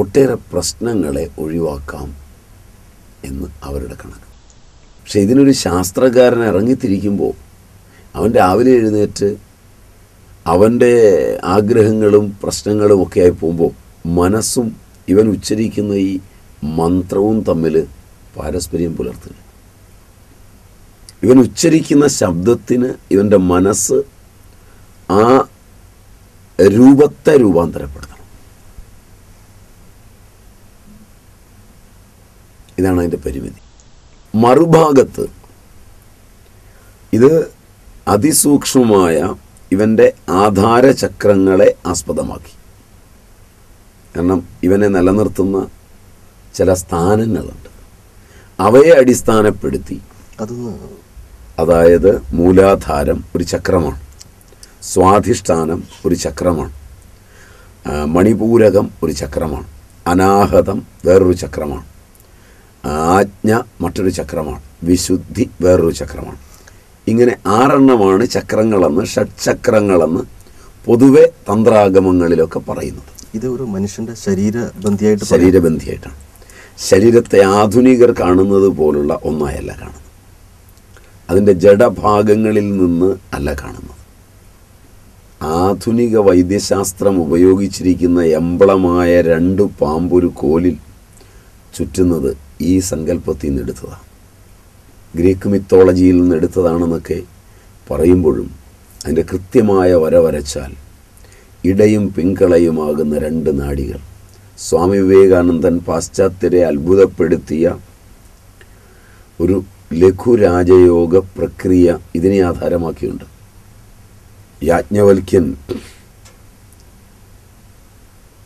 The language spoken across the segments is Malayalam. ഒട്ടേറെ പ്രശ്നങ്ങളെ ഒഴിവാക്കാം എന്ന് അവരുടെ കണക്ക് പക്ഷേ ഇതിനൊരു ശാസ്ത്രകാരൻ ഇറങ്ങിത്തിരിക്കുമ്പോൾ അവൻ രാവിലെ എഴുന്നേറ്റ് അവൻ്റെ ആഗ്രഹങ്ങളും പ്രശ്നങ്ങളും ഒക്കെ ആയി പോകുമ്പോൾ മനസ്സും ഇവൻ ഉച്ചരിക്കുന്ന ഈ മന്ത്രവും തമ്മിൽ പാരസ്പര്യം പുലർത്തുന്നു ഇവൻ ഉച്ചരിക്കുന്ന ശബ്ദത്തിന് ഇവൻ്റെ മനസ്സ് ആ രൂപത്തെ രൂപാന്തരപ്പെടുത്തണം ഇതാണ് അതിൻ്റെ പരിമിതി മറുഭാഗത്ത് ഇത് അതിസൂക്ഷ്മമായ ഇവൻ്റെ ആധാരചക്രങ്ങളെ ആസ്പദമാക്കി കാരണം ഇവനെ നിലനിർത്തുന്ന ചില സ്ഥാനങ്ങളുണ്ട് അവയെ അടിസ്ഥാനപ്പെടുത്തി അതായത് മൂലാധാരം ഒരു ചക്രമാണ് സ്വാധിഷ്ഠാനം ഒരു ചക്രമാണ് മണിപൂരകം ഒരു ചക്രമാണ് അനാഹതം വേറൊരു ചക്രമാണ് ആജ്ഞ മറ്റൊരു ചക്രമാണ് വിശുദ്ധി വേറൊരു ചക്രമാണ് ഇങ്ങനെ ആറെണ്ണമാണ് ചക്രങ്ങളെന്ന് ഷഡ്ചക്രങ്ങളെന്ന് പൊതുവെ തന്ത്രാഗമങ്ങളിലൊക്കെ പറയുന്നത് ഇത് ഒരു മനുഷ്യൻ്റെ ശരീരബന്ധിയായിട്ടാണ് ശരീരത്തെ ആധുനികർ കാണുന്നത് പോലുള്ള ഒന്നായല്ല കാണുന്നത് അതിൻ്റെ ജഡഭാഗങ്ങളിൽ നിന്ന് അല്ല കാണുന്നത് ആധുനിക വൈദ്യശാസ്ത്രം ഉപയോഗിച്ചിരിക്കുന്ന എംബ്ലമായ രണ്ട് പാമ്പൊരു കോലിൽ ചുറ്റുന്നത് ഈ സങ്കല്പത്തിൽ നിന്ന് എടുത്തതാണ് ഗ്രീക്ക് മിത്തോളജിയിൽ നിന്ന് എടുത്തതാണെന്നൊക്കെ പറയുമ്പോഴും അതിൻ്റെ കൃത്യമായ വര വരച്ചാൽ ഇടയും പിങ്കളയുമാകുന്ന രണ്ട് നാടികൾ സ്വാമി വിവേകാനന്ദൻ പാശ്ചാത്യരെ അത്ഭുതപ്പെടുത്തിയ ഒരു ലഘുരാജയോഗ പ്രക്രിയ ഇതിനെ ആധാരമാക്കിയുണ്ട് യാജ്ഞവൽക്യൻ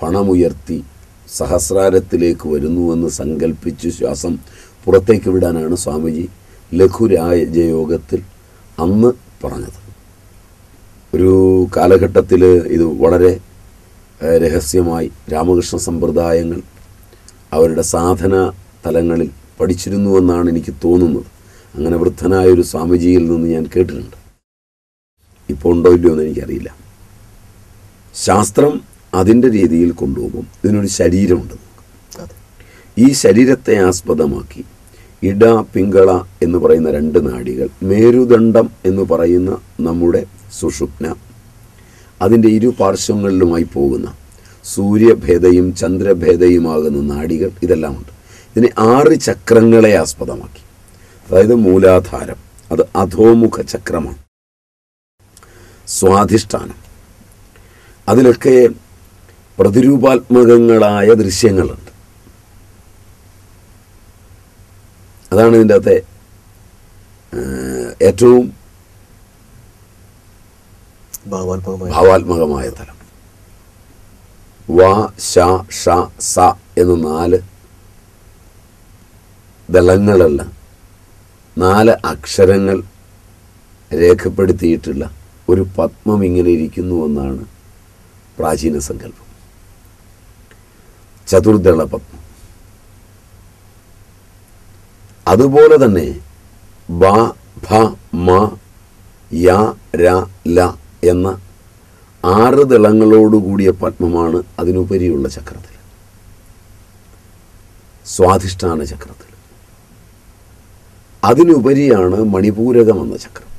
പണമുയർത്തി സഹസ്രാരത്തിലേക്ക് വരുന്നുവെന്ന് സങ്കല്പിച്ച് ശ്വാസം പുറത്തേക്ക് വിടാനാണ് സ്വാമിജി ലഘുരാജയോഗത്തിൽ അന്ന് പറഞ്ഞത് ഒരു കാലഘട്ടത്തിൽ ഇത് വളരെ രഹസ്യമായി രാമകൃഷ്ണ സമ്പ്രദായങ്ങൾ അവരുടെ സാധനാ തലങ്ങളിൽ പഠിച്ചിരുന്നുവെന്നാണ് എനിക്ക് തോന്നുന്നത് അങ്ങനെ വൃദ്ധനായൊരു സ്വാമിജിയിൽ നിന്ന് ഞാൻ കേട്ടിട്ടുണ്ട് ഇപ്പോൾ ഉണ്ടോ ഇല്ലയോ എന്ന് എനിക്കറിയില്ല ശാസ്ത്രം അതിൻ്റെ രീതിയിൽ കൊണ്ടുപോകും ഇതിനൊരു ശരീരമുണ്ട് ഈ ശരീരത്തെ ആസ്പദമാക്കി ഇട പിങ്കള എന്ന് പറയുന്ന രണ്ട് നാഡികൾ മേരുദണ്ഡം എന്ന് പറയുന്ന നമ്മുടെ സുഷുപ്ന അതിൻ്റെ ഇരുപാർശ്വങ്ങളിലുമായി പോകുന്ന സൂര്യഭേദയും ചന്ദ്രഭേദയുമാകുന്ന നാഡികൾ ഇതെല്ലാമുണ്ട് ഇതിനെ ആറ് ചക്രങ്ങളെ ആസ്പദമാക്കി അതായത് മൂലാധാരം അത് അധോമുഖ ചക്രമാണ് സ്വാധിഷ്ഠാനം അതിലൊക്കെ പ്രതിരൂപാത്മകങ്ങളായ ദൃശ്യങ്ങളുണ്ട് അതാണ് ഇതിൻ്റെ അകത്തെ ഏറ്റവും ഭാവാത്മകമായ തലം വ ശ ഷ സ എന്ന നാല് ദളങ്ങളുള്ള നാല് അക്ഷരങ്ങൾ രേഖപ്പെടുത്തിയിട്ടുള്ള ഒരു പത്മം ഇങ്ങനെ ഇരിക്കുന്നുവെന്നാണ് പ്രാചീന സങ്കല്പം ചതുർദള പത്മം അതുപോലെ തന്നെ ബ ഭ മ യ ര ല എന്ന ആറ് ദളങ്ങളോടുകൂടിയ പത്മമാണ് അതിനുപരിയുള്ള ചക്രത്തിൽ സ്വാധിഷ്ഠാന ചക്രത്തിൽ അതിനുപരിയാണ് മണിപൂരകം എന്ന ചക്രം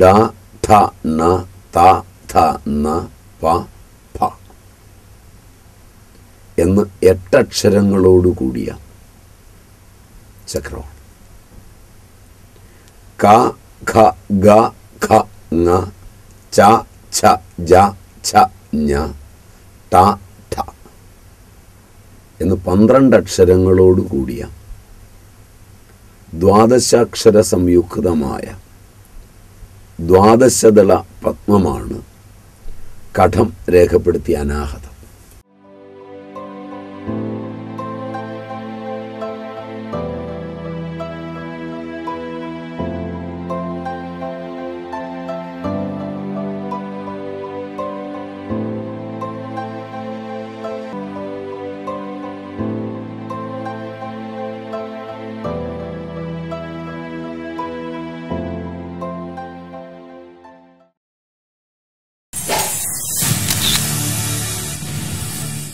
ഡ ധ ന ത ധ ça na va pa. എന്ന് എട്ടക്ഷരങ്ങളോടുകൂടിയ ചക്രമാണ്. ക ഖ ഗ ഖ ങ ച ഛ ജ ഛ ഞ ട ഠ എന്ന് 12 അക്ഷരങ്ങളോടുകൂടിയ ദ്വാദശാക്ഷര സംയുക്തമായ ദ്വാദശദള പത്മമാണ് കഠം രേഖപ്പെടുത്തിയ അനാഹതം.